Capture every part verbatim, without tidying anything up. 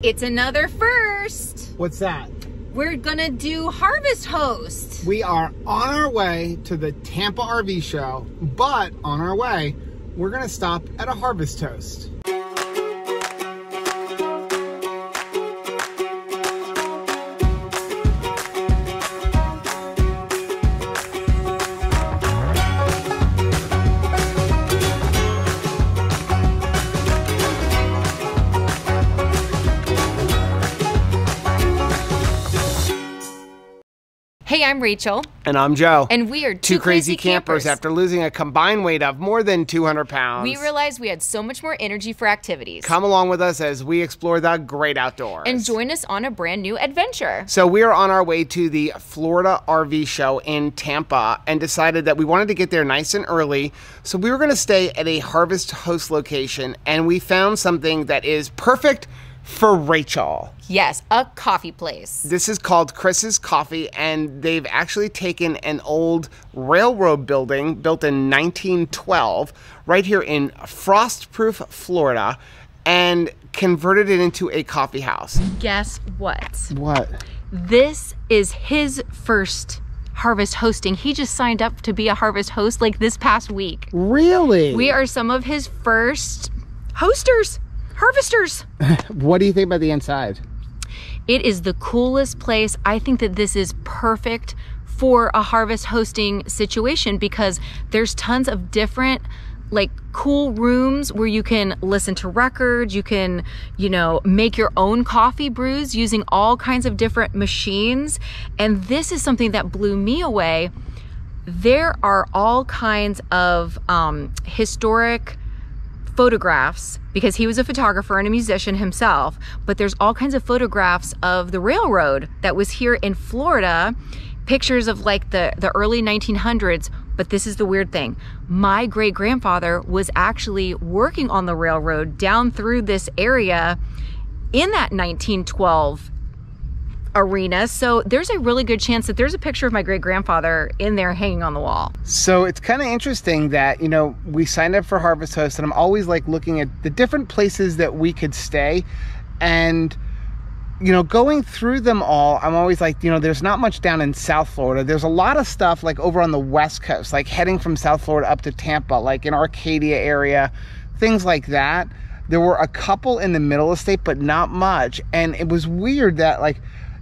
It's another first. What's that? We're gonna do Harvest Hosts. We are on our way to the Tampa R V show, but on our way, we're gonna stop at a Harvest Host. Hey, I'm Rachel. And I'm Joe. And we are two, two crazy, crazy campers. campers. After losing a combined weight of more than two hundred pounds. We realized we had so much more energy for activities. Come along with us as we explore the great outdoors. And join us on a brand new adventure. So we are on our way to the Florida R V show in Tampa and decided that we wanted to get there nice and early. So we were going to stay at a Harvest Host location, and we found something that is perfect for Rachel. Yes, a coffee place. This is called Chris's Coffee, and they've actually taken an old railroad building built in nineteen twelve right here in Frostproof, Florida, and converted it into a coffee house. Guess what? What? This is his first Harvest hosting. He just signed up to be a Harvest host like this past week. Really? We are some of his first hosters. Harvesters. What do you think about the inside? It is the coolest place. I think that this is perfect for a harvest hosting situation because there's tons of different like cool rooms where you can listen to records, you can, you know, make your own coffee brews using all kinds of different machines. And this is something that blew me away. There are all kinds of um, historic photographs, because he was a photographer and a musician himself, but there's all kinds of photographs of the railroad that was here in Florida, pictures of like the, the early nineteen hundreds, but this is the weird thing. My great-grandfather was actually working on the railroad down through this area in that nineteen twelve arena, so there's a really good chance that there's a picture of my great-grandfather in there hanging on the wall. So it's kind of interesting that, you know, we signed up for Harvest Host, and I'm always like looking at the different places that we could stay, and you know, going through them all, I'm always like, you know, there's not much down in South Florida. There's a lot of stuff like over on the West Coast, like heading from South Florida up to Tampa, like in Arcadia area, things like that. There were a couple in the middle estate, but not much, and it was weird that like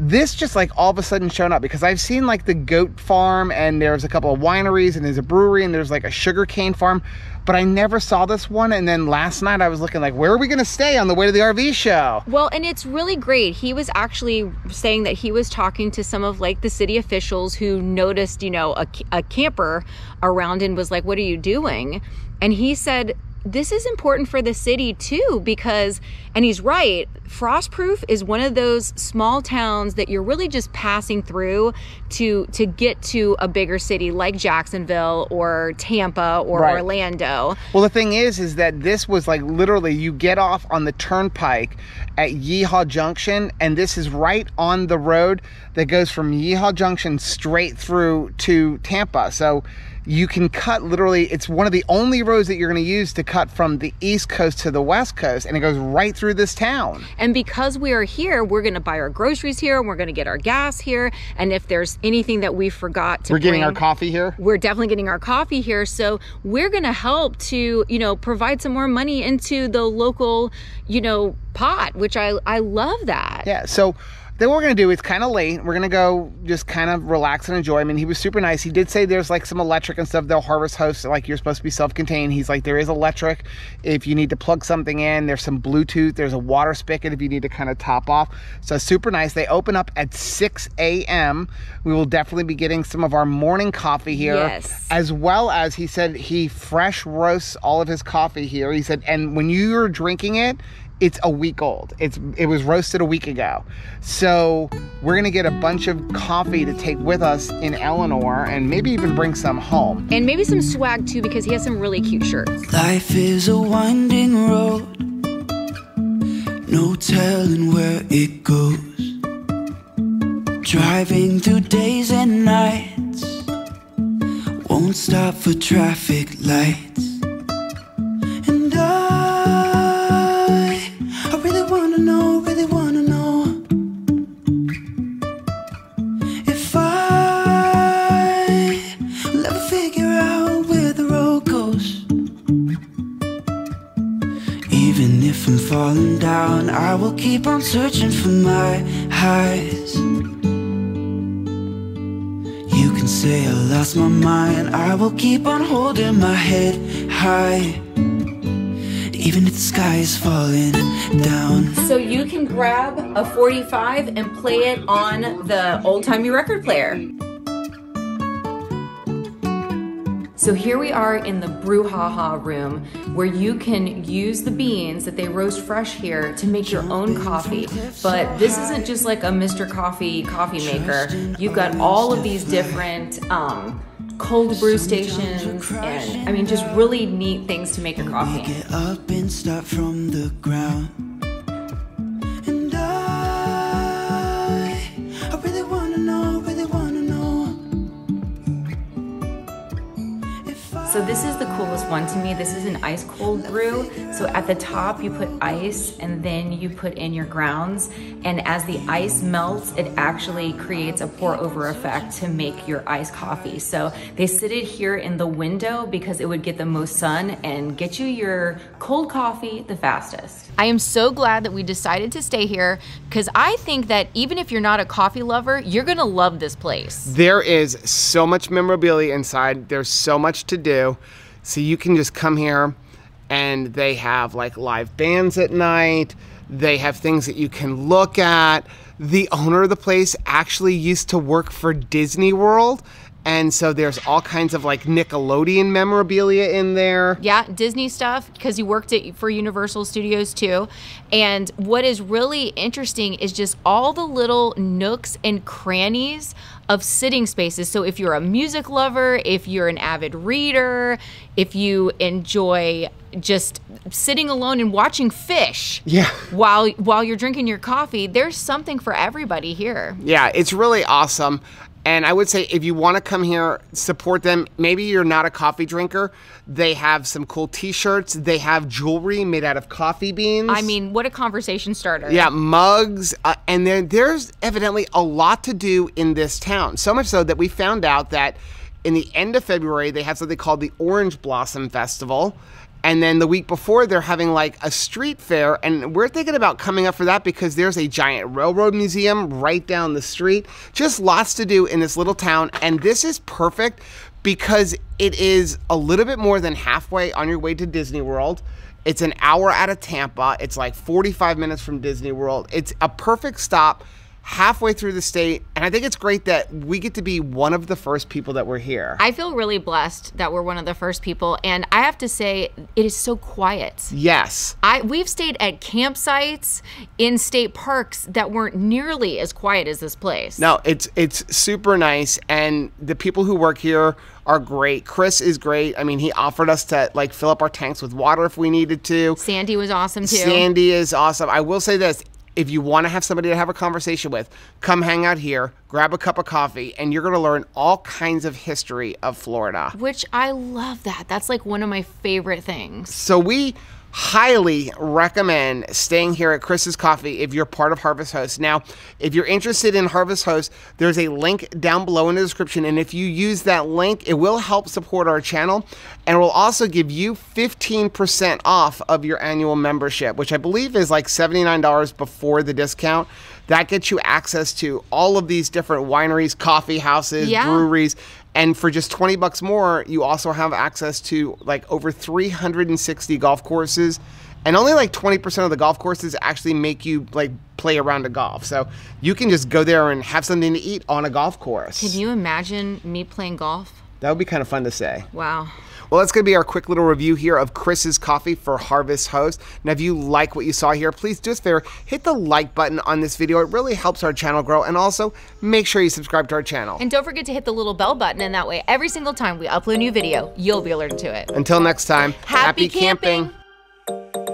this just like all of a sudden shown up, because I've seen like the goat farm, and there's a couple of wineries, and there's a brewery, and there's like a sugar cane farm, but I never saw this one. And then last night I was looking like, where are we gonna stay on the way to the R V show? Well, and it's really great. He was actually saying that he was talking to some of like the city officials who noticed, you know, a, a camper around and was like, what are you doing? And he said, this is important for the city too, because, and he's right, Frostproof is one of those small towns that you're really just passing through to to get to a bigger city like Jacksonville or Tampa or right. Orlando. Well, the thing is, is that this was like literally you get off on the turnpike at Yeehaw Junction, and this is right on the road that goes from Yeehaw Junction straight through to Tampa. So you can cut literally, it's one of the only roads that you're going to use to cut from the East Coast to the West Coast, and it goes right through this town. And because we are here, we're going to buy our groceries here, and we're going to get our gas here, and if there's anything that we forgot to We're bring, getting our coffee here? We're definitely getting our coffee here, so we're going to help to, you know, provide some more money into the local, you know, pot, which I, I love that. Yeah, so then what we're going to do, it's kind of late, we're going to go just kind of relax and enjoy. I mean, he was super nice. He did say there's like some electric and stuff. They'll Harvest Host, like you're supposed to be self-contained. He's like, there is electric if you need to plug something in. There's some Bluetooth. There's a water spigot if you need to kind of top off. So super nice. They open up at six A M We will definitely be getting some of our morning coffee here. Yes. As well as he said he fresh roasts all of his coffee here. He said, and when you're drinking it, it's a week old. It's it was roasted a week ago. So we're gonna get a bunch of coffee to take with us in Eleanor, and maybe even bring some home. And maybe some swag too, because he has some really cute shirts. Life is a winding road, no telling where it goes. Driving through days and nights, won't stop for traffic lights. And I I really wanna know, really wanna will keep on searching for my highs. You can say I lost my mind, I will keep on holding my head high, even if the sky is falling down. So you can grab a forty-five and play it on the old-timey record player. So here we are in the brouhaha room, where you can use the beans that they roast fresh here to make your own coffee. But this isn't just like a Mister Coffee coffee maker. You've got all of these different um, cold brew stations, and I mean, just really neat things to make your coffee. Get up and start from the ground. And I, I really wanna know, really wanna know. So this is the coolest one to me. This is an ice cold brew. So at the top you put ice and then you put in your grounds. And as the ice melts, it actually creates a pour over effect to make your iced coffee. So they sit it here in the window because it would get the most sun and get you your cold coffee the fastest. I am so glad that we decided to stay here because I think that even if you're not a coffee lover, you're gonna love this place. There is so much memorabilia inside. There's so much to do. So you can just come here and they have like live bands at night. They have things that you can look at. The owner of the place actually used to work for Disney World. And so there's all kinds of like Nickelodeon memorabilia in there. Yeah, Disney stuff, because he worked at, for Universal Studios too. And what is really interesting is just all the little nooks and crannies of sitting spaces. So if you're a music lover, if you're an avid reader, if you enjoy just sitting alone and watching fish yeah. while while you're drinking your coffee, there's something for everybody here. Yeah, it's really awesome. And I would say if you want to come here, support them. Maybe you're not a coffee drinker. They have some cool t-shirts. They have jewelry made out of coffee beans. I mean, what a conversation starter. Yeah, mugs. Uh, and then there's evidently a lot to do in this town. So much so that we found out that in the end of February, they have something called the Orange Blossom Festival. And then the week before, they're having like a street fair. And we're thinking about coming up for that because there's a giant railroad museum right down the street. Just lots to do in this little town. And this is perfect because it is a little bit more than halfway on your way to Disney World. It's an hour out of Tampa. It's like forty-five minutes from Disney World. It's a perfect stop halfway through the state. And I think it's great that we get to be one of the first people that were here. I feel really blessed that we're one of the first people. And I have to say, it is so quiet. Yes. I We've stayed at campsites in state parks that weren't nearly as quiet as this place. No, it's, it's super nice. And the people who work here are great. Chris is great. I mean, he offered us to like fill up our tanks with water if we needed to. Sandy was awesome too. Sandy is awesome. I will say this. If you want to have somebody to have a conversation with, come hang out here, grab a cup of coffee, and you're going to learn all kinds of history of Florida. Which I love that. That's like one of my favorite things. So we highly recommend staying here at Chris's Coffee if you're part of Harvest Hosts. Now, if you're interested in Harvest Hosts, there's a link down below in the description. And if you use that link, it will help support our channel. And we'll also give you fifteen percent off of your annual membership, which I believe is like seventy-nine dollars before the discount. That gets you access to all of these different wineries, coffee houses, yeah. breweries. And for just twenty bucks more, you also have access to like over three hundred sixty golf courses. And only like twenty percent of the golf courses actually make you like play a round of golf. So you can just go there and have something to eat on a golf course. Can you imagine me playing golf? That would be kind of fun to say. Wow. Well, that's going to be our quick little review here of Chris's Coffee for Harvest Hosts. Now, if you like what you saw here, please do us a favor, hit the like button on this video. It really helps our channel grow. And also, make sure you subscribe to our channel. And don't forget to hit the little bell button. And that way, every single time we upload a new video, you'll be alerted to it. Until next time, happy, happy camping. camping.